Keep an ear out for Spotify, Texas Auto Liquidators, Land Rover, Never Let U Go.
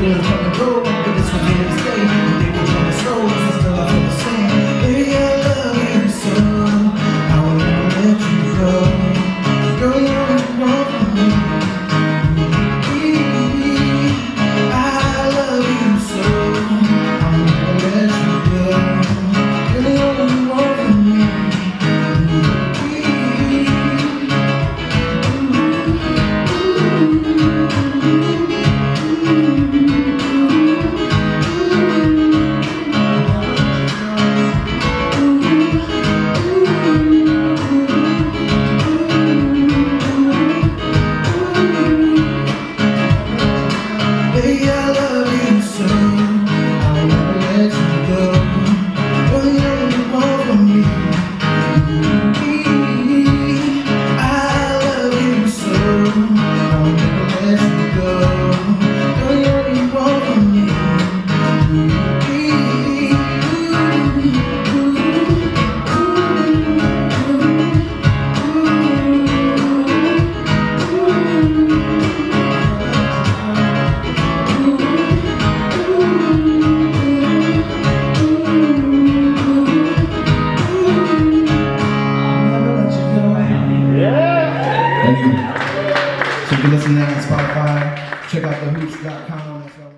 been trying to go, but this one didn't stay. The day we trying to slow, this is still I feel the same. Baby, I love you so, I will never let you go. Girl, you know me. I love you so, I will never let you go. Girl, you know me. So you can listen to that on Spotify. Check out thehooch.com.